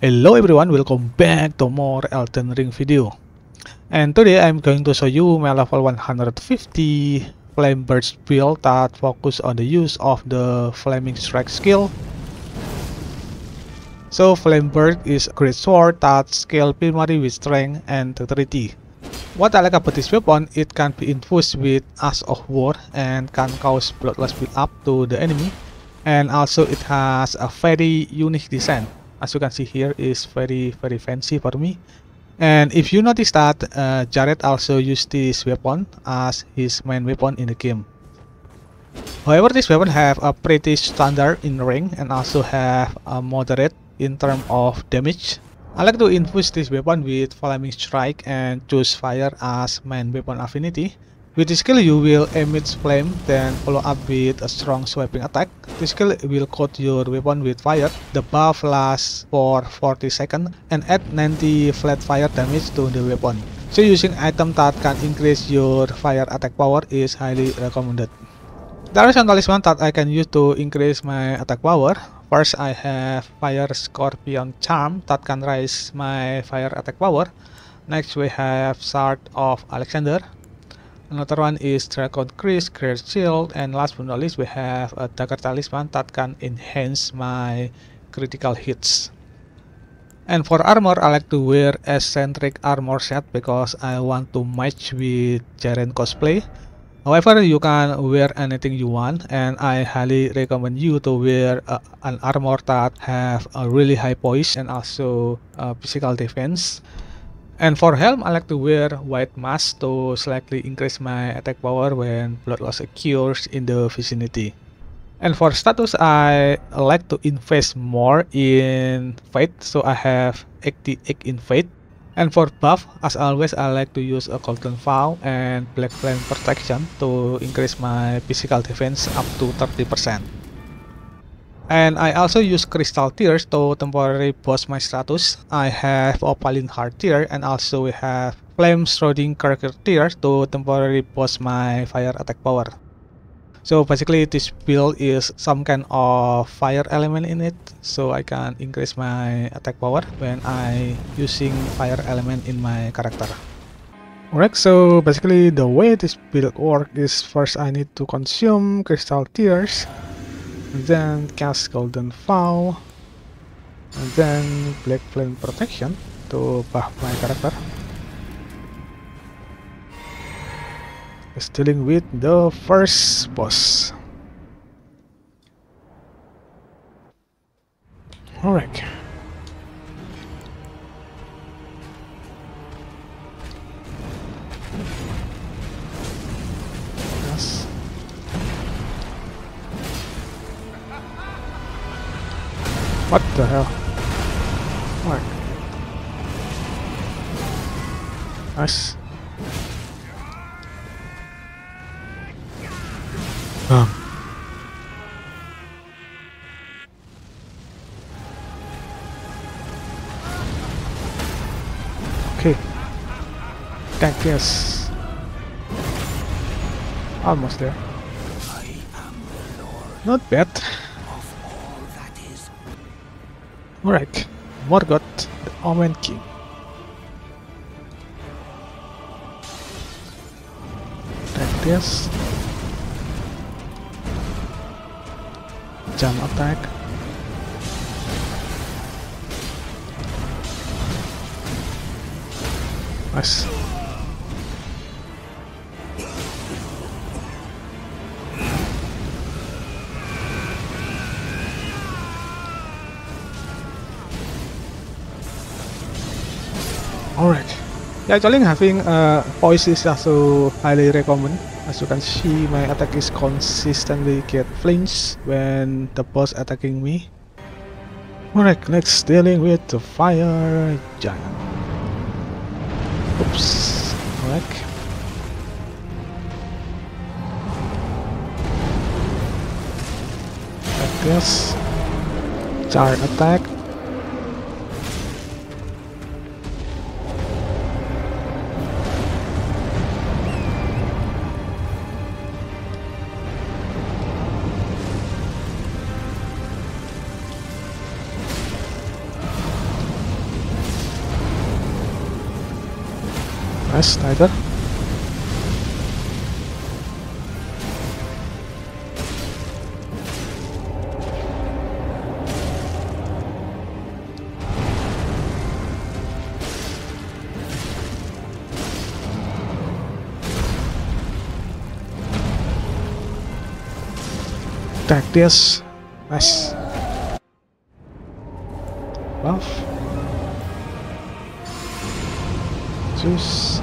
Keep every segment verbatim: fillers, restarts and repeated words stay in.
Hello everyone, welcome back to more Elden Ring video. And today I'm going to show you my level one hundred fifty Flamberge build that focus on the use of the Flaming Strike skill. So Flamberge is a great sword that scales primary with strength and dexterity. What I like about this weapon, it can be infused with Ash of War and can cause blood loss build up to the enemy. And also it has a very unique design. As you can see here, is very very fancy for me. And if you notice that uh, Jared also used this weapon as his main weapon in the game. However, this weapon have a pretty standard in rank and also have a moderate in terms of damage. I like to infuse this weapon with Flaming Strike and choose Fire as main weapon affinity. With this skill, you will emit flame, then follow up with a strong swiping attack. This skill will coat your weapon with fire. The buff lasts for forty seconds and add ninety flat fire damage to the weapon. So using item that can increase your fire attack power is highly recommended. There are some talisman that I can use to increase my attack power. First, I have Fire Scorpion Charm that can raise my fire attack power. Next, we have Shard of Alexander. Another one is Dragoncrest Greatshield, and last but not least we have a Dagger Talisman that can enhance my critical hits. And for armor, I like to wear eccentric armor set because I want to match with Jiren cosplay. However, you can wear anything you want, and I highly recommend you to wear a, an armor that have a really high poise and also a physical defense. And for helm, I like to wear white mask to slightly increase my attack power when blood loss occurs in the vicinity. And for status, I like to invest more in faith, so I have eighty-eight in faith. And for buff, as always, I like to use a Golden Vow and Black Flame Protection to increase my physical defense up to thirty percent. And I also use Crystal Tears to temporarily boost my status. I have Opaline Heart Tear, and also we have Flame Shrouding Character Tears to temporarily boost my fire attack power. So basically this build is some kind of fire element in it, so I can increase my attack power when I using fire element in my character. Alright, so basically the way this build works is first I need to consume Crystal Tears, then cast Golden Vow, and then Black Flame Protection to buff my character. Just dealing with the first boss. Alright. What the hell? Alright. Nice. Um. Okay. Thank you. Almost there. Not bad. Alright, Morgoth, the Omen King. Like this. Jump attack. Nice. Alright, yeah, actually having uh, poise is also highly recommend. As you can see, my attack is consistently get flinched when the boss attacking me. Alright, next dealing with the fire giant. Oops, alright. Like this. Charge attack. best either. This. Nice. Buff. Juice.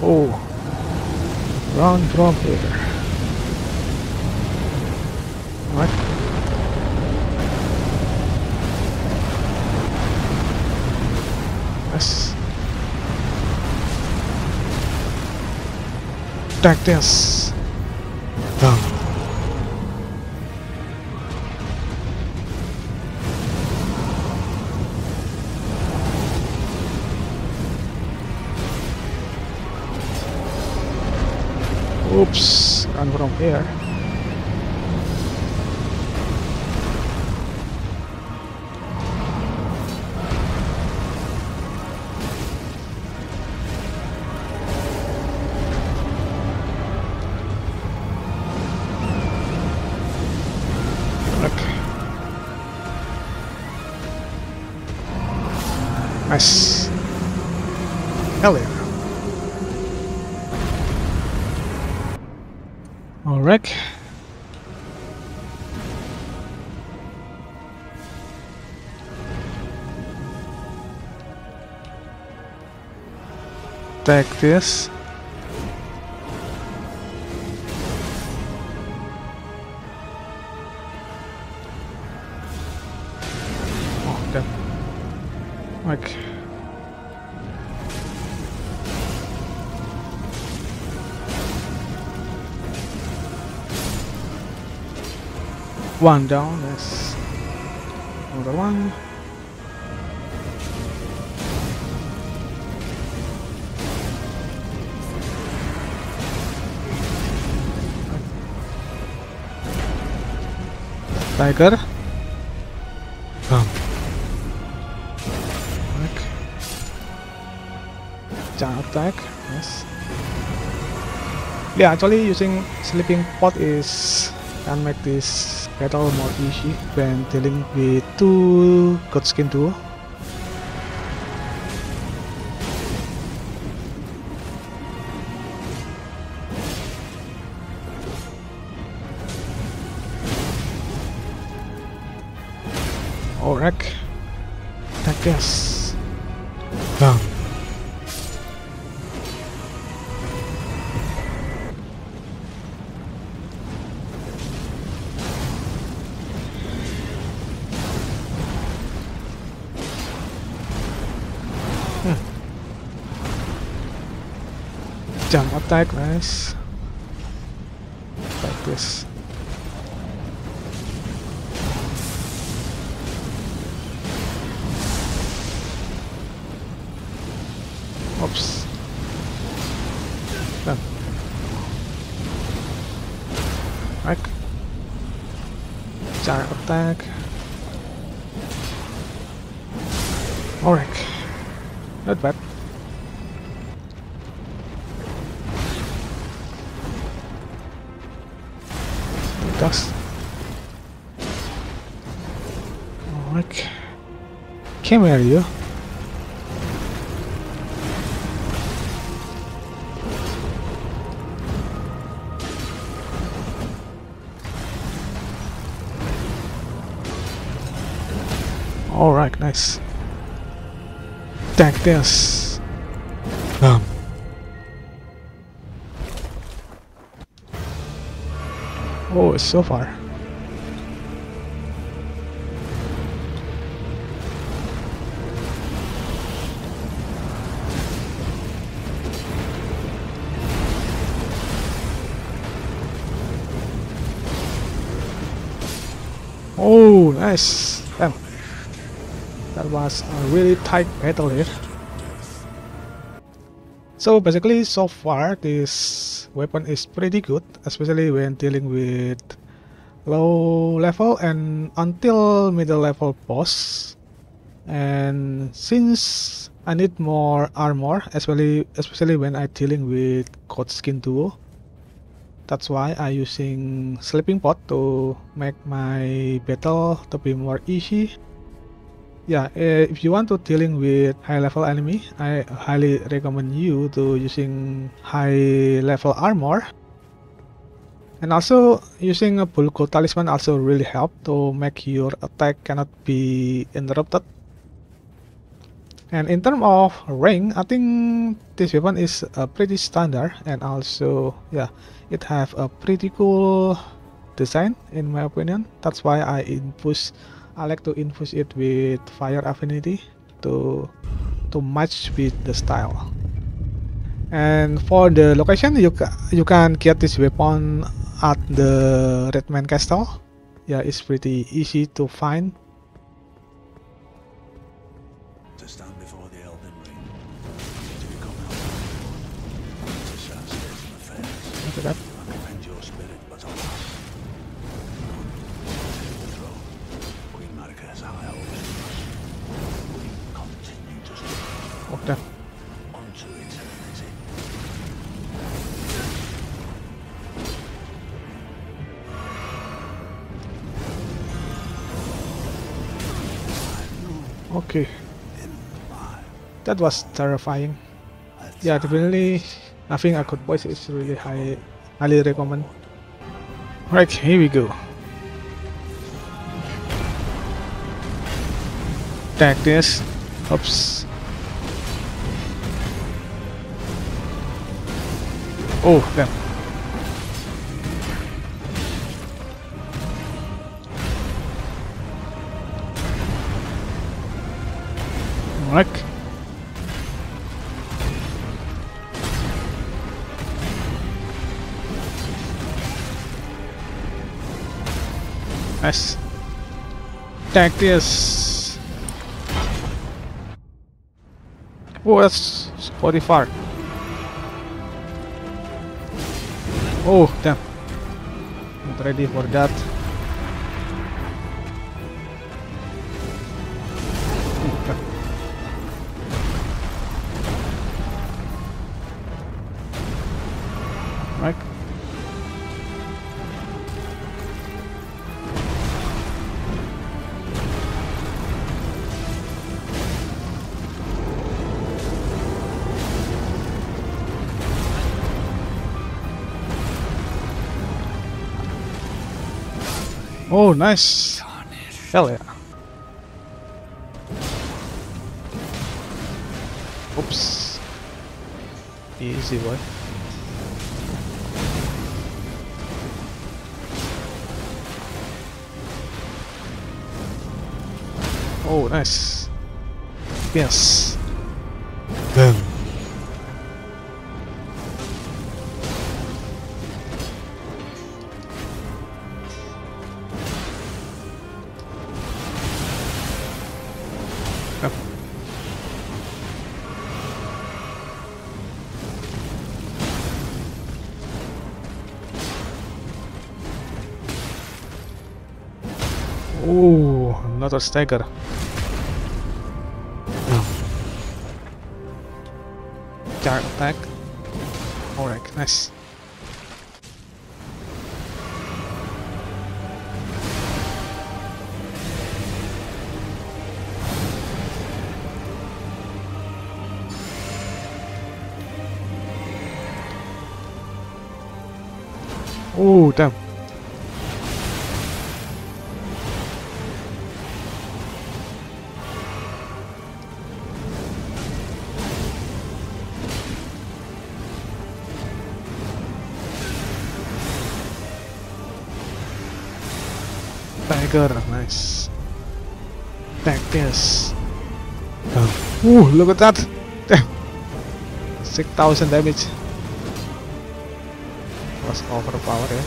Oh. Run from here. What? Attack this. Down. Oops, and from here. Nice. Hell yeah. Alright. Take this. Like, one down, yes. Another one. Tiger. Attack, yes. Yeah, actually using sleeping pot is can make this battle more easy when dealing with two god skin duo. Alright, attack this. Down. Jump attack, nice. Like this. Oops. Done. Right. Jump attack. Alright. Not bad. Dust. Alright. Come here, you. Alright, nice. Take this. Boom. Oh, it's so far. Oh, nice. Damn. That was a really tight battle here. So basically, so far this weapon is pretty good, especially when dealing with low level and until middle level boss. And since I need more armor, especially especially when I'm dealing with God Skin Duo, that's why I'm using Sleeping Pot to make my battle to be more easy. Yeah, if you want to dealing with high level enemy, I highly recommend you to using high level armor. And also using a Bull-Goat Talisman also really help to make your attack cannot be interrupted. And in terms of rank, I think this weapon is a pretty standard, and also yeah, it have a pretty cool design in my opinion. That's why I infuse, I like to infuse it with fire affinity to to match with the style. And for the location, you ca you can get this weapon at the Redman Castle. Yeah, it's pretty easy to find. That. Okay. Okay. That was terrifying. Yeah, definitely. I think a good voice is really high, highly recommend. Right, here we go. Tag this. Oops. Oh, damn. Alright. Nice. Tag this. Oh, that's pretty far. Oh, damn. Not ready for that. Right. Oh, nice! Hell yeah! Oops! Easy boy. Oh, nice! Yes! Boom! Oh, another stagger. Dark attack. Alright, nice. Oh, damn. Nice. Tag this. Oh. Ooh, look at that. Damn. six thousand damage. Was overpowered, yeah.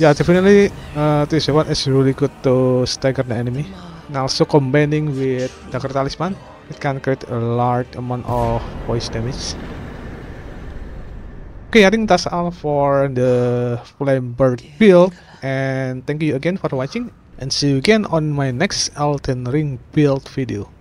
Yeah, definitely uh, this one is really good to stagger the enemy. And also combining with Dagger Talisman, it can create a large amount of voice damage. Okay, I think that's all for the Flamberge build, and thank you again for watching, and see you again on my next Elden Ring build video.